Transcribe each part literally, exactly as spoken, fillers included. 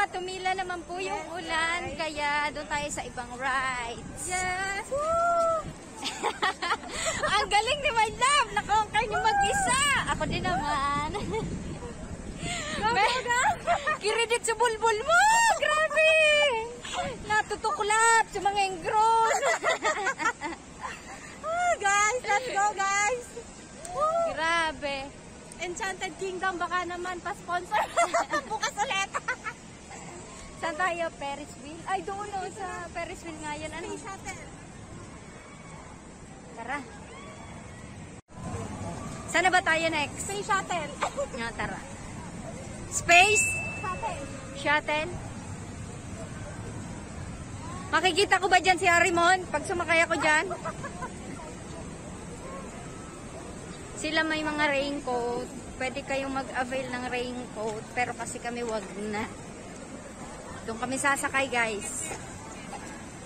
ma'am, tumila naman po yung yes, ulan, right. Kaya doon tayo sa ibang rides. Yes! Woo! Ang galing ni my love! Naka-conquer niyo mag-isa! Ako din naman. Kiredit sa bulbul mo! Grabe! Natutuklat sa mga engron! Oh, guys, let's go guys! Woo! Grabe! Enchanted Kingdom, baka naman pa-sponsor. Bukas ulit. Saan tayo? Ferris Wheel? Ay, doon o. Sa Ferris Wheel nga yan. Ano? Space Shuttle. Tara. Saan na ba tayo next? Space Shuttle. No, tara. Space? Shuttle. Shuttle. Makikita ko ba dyan si Arimon? Pag sumakay ako dyan? Sila may mga raincoat. Pwede kayong mag-avail ng raincoat. Pero kasi kami wag na. Doon kami sasakay, guys.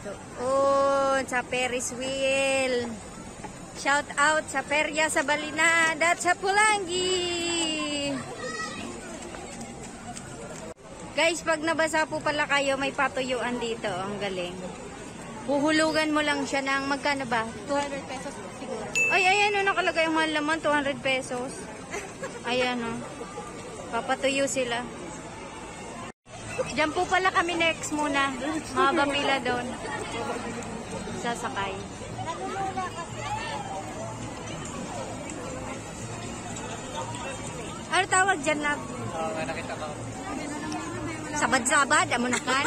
Doon sa Ferris Wheel. Shout out sa Peria, sa Balina, at sa Pulangi. Guys, pag nabasa po pala kayo, may patuyuan dito. Ang galing. Huhulugan mo lang siya ng magkano ba? two hundred pesos siguro. Ay, ayan o, nakalagay yung mahal naman, two hundred pesos. Ayan o. Papatuyo sila. Diyan po pala kami next muna. Mga kapila doon. Sasakay. Ano tawag dyan, love? Oo, nga nakita ko. Sabad-sabad, Amunakan.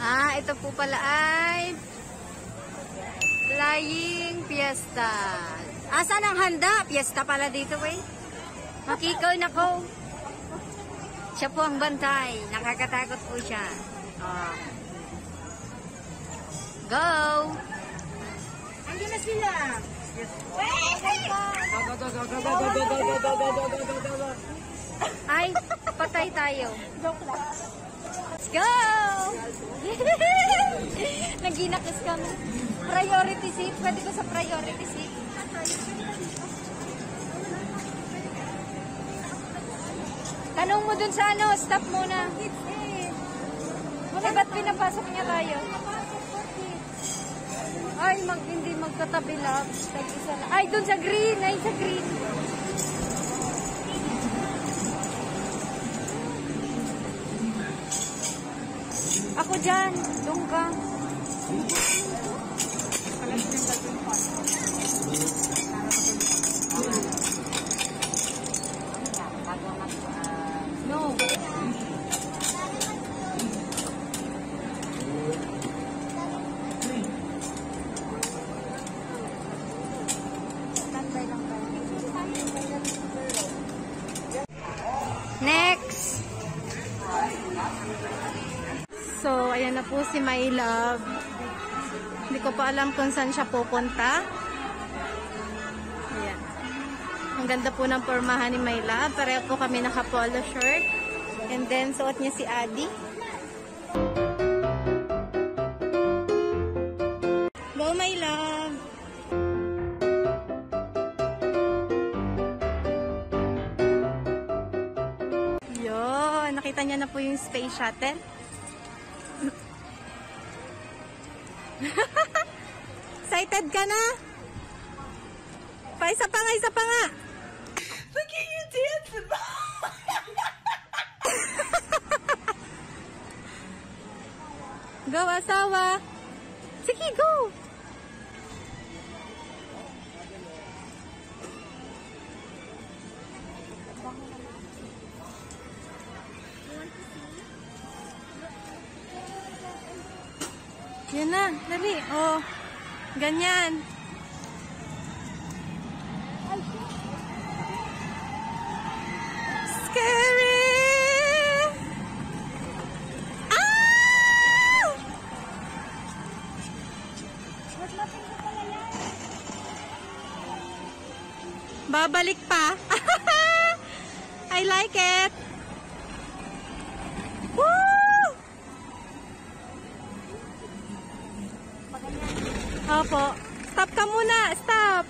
Ah, ito po pala ay Lying Piesta. Asan ang handa? Piesta pala dito eh. Makikaw na ko. Siya po ang bantay. Nakakatakot po siya. Oh. Go! Andi na sila. Ay, patay tayo. Joke lang. Let's go! Naginakas kami. Priority seat. Pwede ko sa priority seat. Tanong mo dun sa ano. Stop muna. Eh, ba't pinapasok niya tayo? Ay, mag, hindi magkatabi lang. Ay, dun sa green. Ay, sa green. Ako dyan. Doon ka. No. Next. So, ayan na po si my love. Hindi ko pa alam kung saan siya pupunta. Ayan. Ang ganda po ng pormahan ni my love. Pareho po kami naka-polo shirt. And then, suot niya si Adi. Hello, my love! Yun! Nakita niya na po yung Space Shuttle. Excited ka na? Pa, isa pa nga, isa pa nga. Look at you dancing. Go, asawa. Sige, go. Yan na, dali. Oh, ganyan. Scary! Ah! Babalik pa. I like it. Woo! Opo. Stop ka muna. Stop.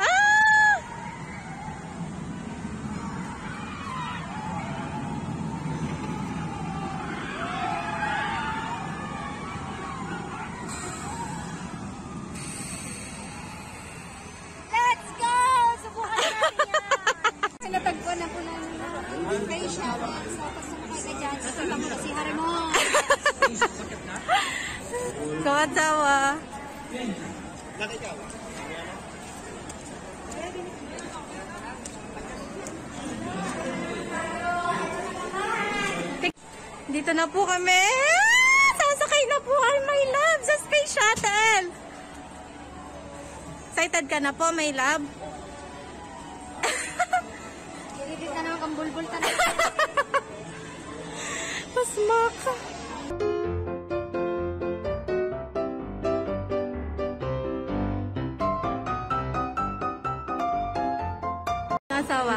Ah! Konnichiwa. Dito na po kami. Sasakay na po ay my love sa Space Shuttle. Excited ka na po, my love? Kinikilig na naman kang bulbul talaga. Pasmak. Asawa.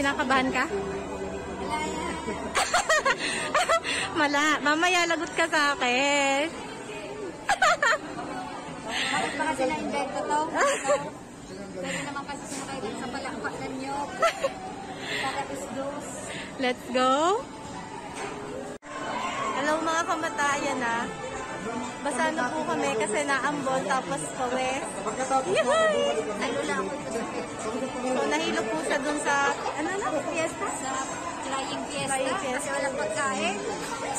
Kinakabahan ka? Malaya. Mala, mamaya lagot ka sa akin. Bakit ba kasi na-invento to? Pwede naman kasi sumakay din sa palakpakan nyo. Let's go. Hello mga kamatayan na. Basa na po kami kasi naambon tapos kami. Yuhuy! So nahilo po siya dun sa, ano na, fiesta? Sa Lying Piesta. Kasi walang pagkain.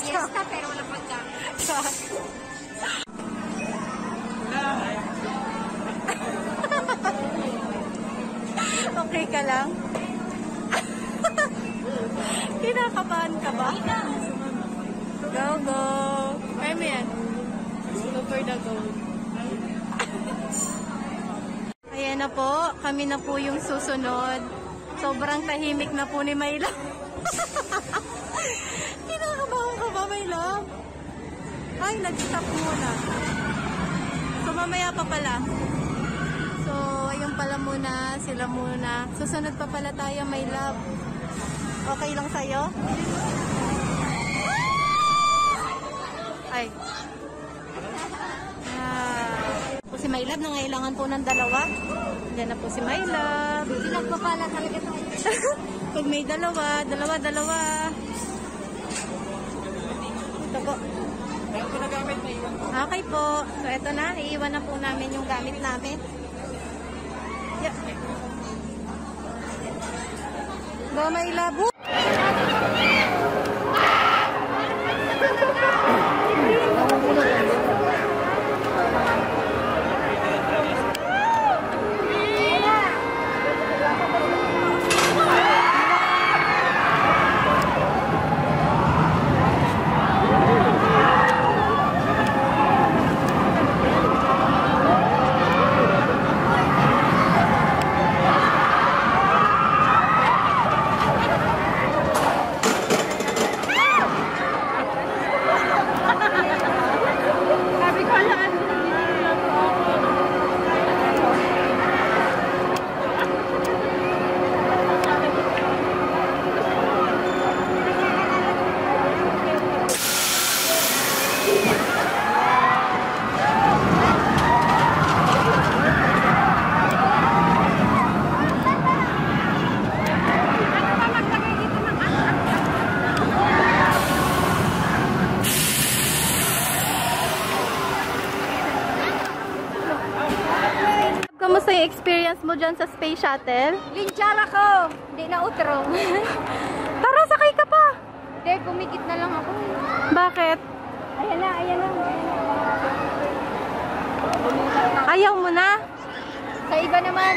Fiesta pero walang pagkain. Okay ka lang? Kinakabahan ka ba? Go, go! Kaya mo yan? Go for the goal. Ayan na po. Kami na po yung susunod. Sobrang tahimik na po ni Mayla. Kinakabahan ka ba, Mayla? Ay, nag-stop muna. So, mamaya pa pala. So, ayun pala muna. Sila muna. Susunod pa pala tayo, my love. Okay lang sa'yo? Ay. Ah. Po si my love, nangailangan po ng dalawa. Diyan na po si my love. Bilang ko pala talaga ito. Pag may dalawa, dalawa, dalawa. Ito po. Okay po. So, ito na. Iiwan na po namin yung gamit namin. Yeah. Go, my love. Mo dyan sa Space Shuttle? Linchara ko! Hindi na utro. Tara, sakay ka pa! Hindi, kumikit na lang ako. Bakit? Ayan na, ayan na. Ayaw mo na? Sa iba naman.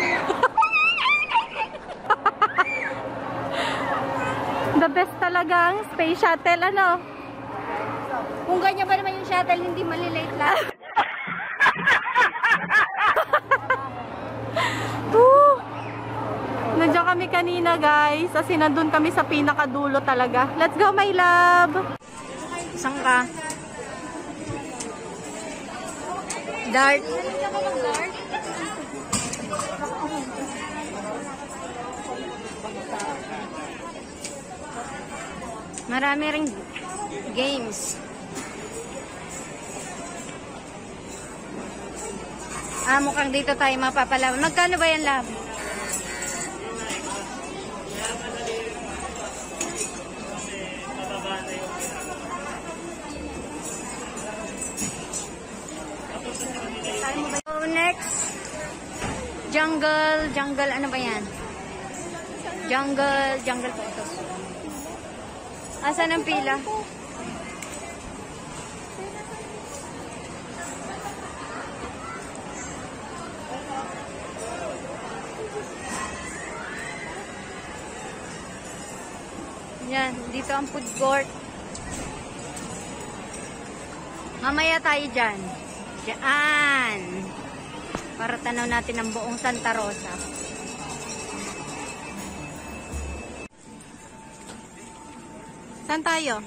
The best talaga ang Space Shuttle, ano? Kung ganyan ba naman yung shuttle, hindi malilate lang. Nandiyan kami kanina guys, kasi nandun kami sa pinakadulo talaga. Let's go my love! Saan ka? Dark. Marami rin games. Ah, mukhang dito tayo mapapalaban. Magkano ba yan love? Jungle, jungle, ano ba yan? Jungle, jungle po ito. Asan ang pila? sa food court. Mamaya tayo dyan. Diyan. Para tanaw natin ang buong Santa Rosa. Saan tayo?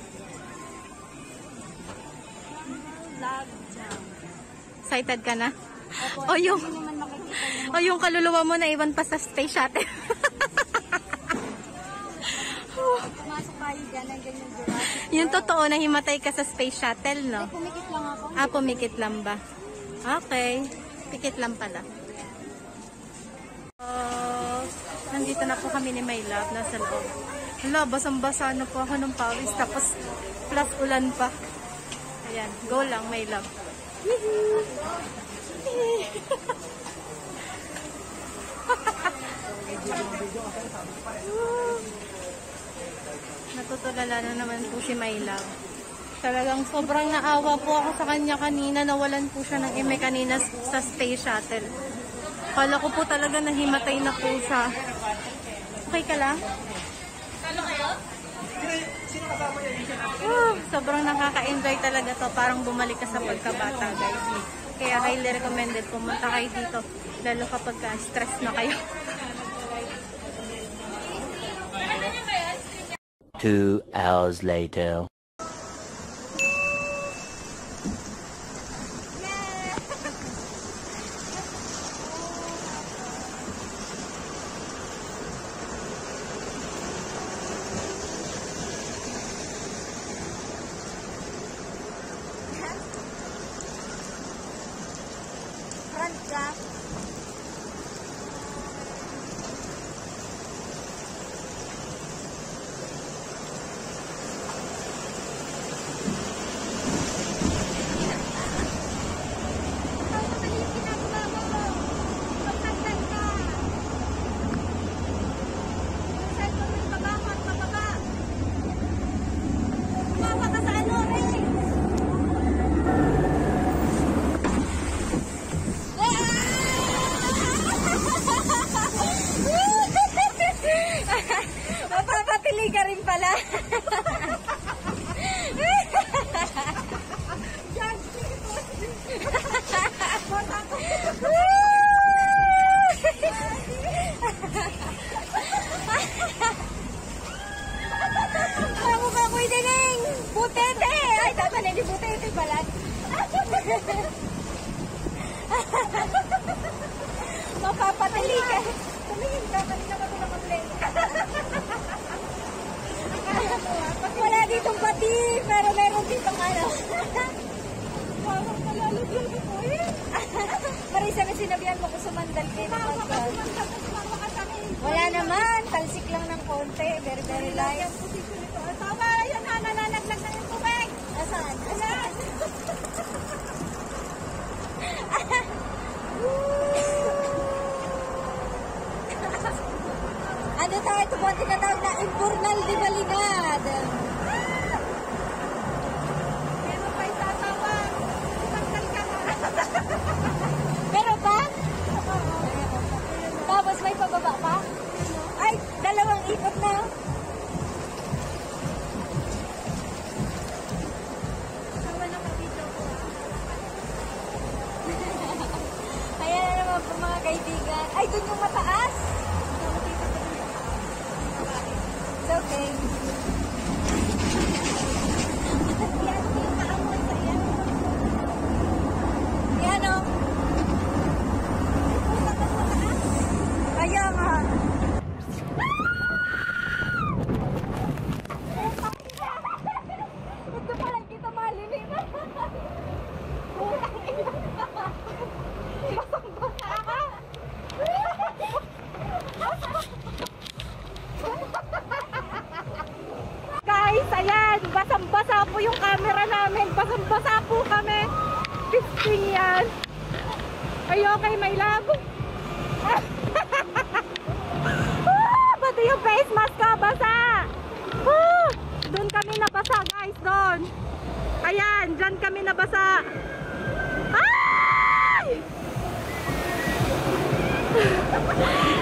Excited ka na? O yung, o yung kaluluwa mo na iwan pa sa Space Shuttle. Pumasok tayo dyan, ang ganyan-ganyan. Yung totoo na himatay ka sa Space Shuttle, no? Ay, pumikit lang ako. Ah, pumikit lang ba? Okay. Pikit lang pala. Uh, nandito na po kami ni My Love. Nasa loob. Hala, basang-basa na po ako ng pawis. Tapos, plus ulan pa. Ayan, go lang, My Love. Yee-hee! Natutulala na naman po si My Love. Talagang sobrang naawa po ako sa kanya kanina. Nawalan po siya ng ime kanina sa Space Shuttle. Kala ko po talaga nahimatay na po siya. Okay ka lang? Kalo kayo? Oh, sobrang nakaka-enjoy talaga to. Parang bumalik ka sa pagkabata, guys. Kaya highly recommended. Pumunta kayo dito. Lalo kapag stress na kayo. Two hours later.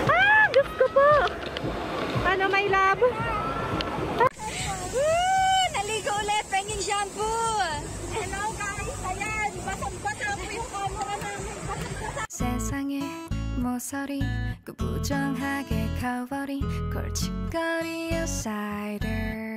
Ah, Diyos ko po! Ano, My Love? 모서리 구부정하게 커버린 골칫거리의 사이드